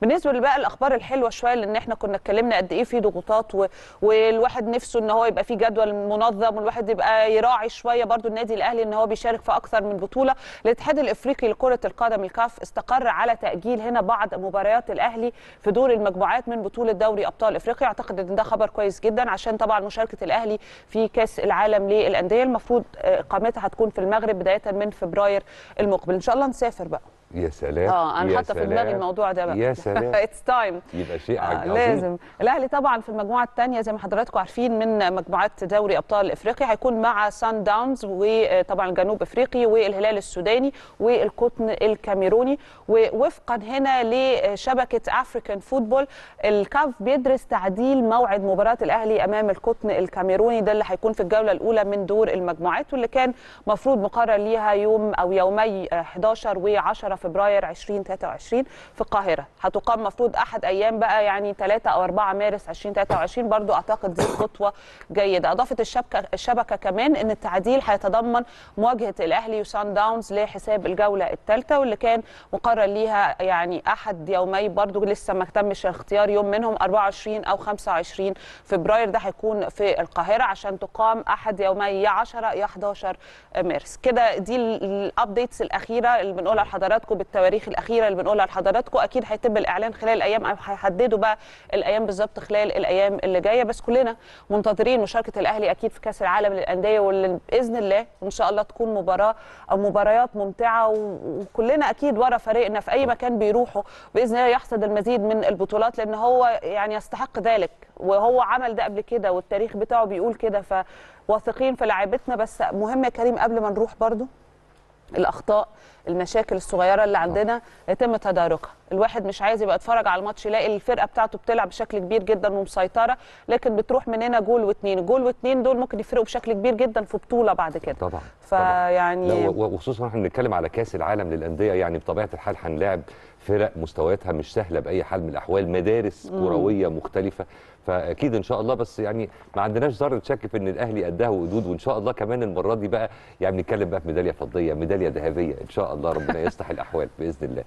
بالنسبه لبقى الاخبار الحلوه شويه، لان احنا كنا اتكلمنا قد ايه في ضغوطات والواحد نفسه ان هو يبقى في جدول منظم، والواحد يبقى يراعي شويه برضو النادي الاهلي ان هو بيشارك في اكثر من بطوله. الاتحاد الافريقي لكره القدم الكاف استقر على تاجيل هنا بعض مباريات الاهلي في دور المجموعات من بطوله دوري ابطال افريقيا. اعتقد ان ده خبر كويس جدا، عشان طبعا مشاركه الاهلي في كاس العالم للانديه المفروض اقامتها هتكون في المغرب بدايه من فبراير المقبل. ان شاء الله نسافر بقى. يا سلام، انا حاطه في دماغي الموضوع ده بقى، يا سلام اتس تايم، يبقى شيء عظيم. لازم الاهلي طبعا في المجموعه الثانيه زي ما حضراتكم عارفين من مجموعات دوري ابطال افريقيا هيكون مع سان داونز، وطبعا جنوب افريقي والهلال السوداني والقطن الكاميروني. ووفقا هنا لشبكه افريكان فوتبول الكاف بيدرس تعديل موعد مباراه الاهلي امام القطن الكاميروني، ده اللي هيكون في الجوله الاولى من دور المجموعات، واللي كان مفروض مقرر ليها يوم او يومي 11 و10 فبراير 2023 في القاهرة. هتقام مفروض أحد أيام بقى، يعني 3 أو 4 مارس 2023. برضو أعتقد دي خطوة جيدة. أضافت الشبكة كمان أن التعديل هيتضمن مواجهة الأهلي وسان داونز لحساب الجولة الثالثة، واللي كان مقرر ليها يعني أحد يومي، برضو لسه ما تمش اختيار يوم منهم، 24 أو 25 فبراير. ده هيكون في القاهرة عشان تقام أحد يومي 10 يا 11 مارس. كده دي الأبديتس الأخيرة اللي بنقولها لحضراتكم بالتواريخ الاخيره اللي بنقولها لحضراتكم. اكيد هيتم الاعلان خلال الايام، او هيحددوا بقى الايام بالظبط خلال الايام اللي جايه، بس كلنا منتظرين مشاركه الاهلي اكيد في كاس العالم للانديه، واللي باذن الله ان شاء الله تكون مباراه او مباريات ممتعه، وكلنا اكيد ورا فريقنا في اي مكان بيروحوا باذن الله يحصد المزيد من البطولات، لان هو يعني يستحق ذلك، وهو عمل ده قبل كده والتاريخ بتاعه بيقول كده، فواثقين في لاعبتنا. بس مهم يا كريم قبل ما نروح برضو الاخطاء، المشاكل الصغيره اللي عندنا يتم تداركها. الواحد مش عايز يبقى يتفرج على الماتش يلاقي الفرقه بتاعته بتلعب بشكل كبير جدا ومسيطره، لكن بتروح مننا جول واثنين، جول واثنين دول ممكن يفرقوا بشكل كبير جدا في بطوله بعد كده. طبعا فيعني وخصوصا احنا بنتكلم على كاس العالم للانديه، يعني بطبيعه الحال هنلاعب فرق مستوياتها مش سهله باي حال من الاحوال، مدارس كرويه مختلفه، فاكيد ان شاء الله. بس يعني ما عندناش ذره شك في ان الاهلي قدها وقدود، وان شاء الله كمان المره دي بقى يعني بنتكلم بقى في ميداليه فضيه، ميداليه ذهبيه ان شاء الله، ربنا يصلح الاحوال باذن الله.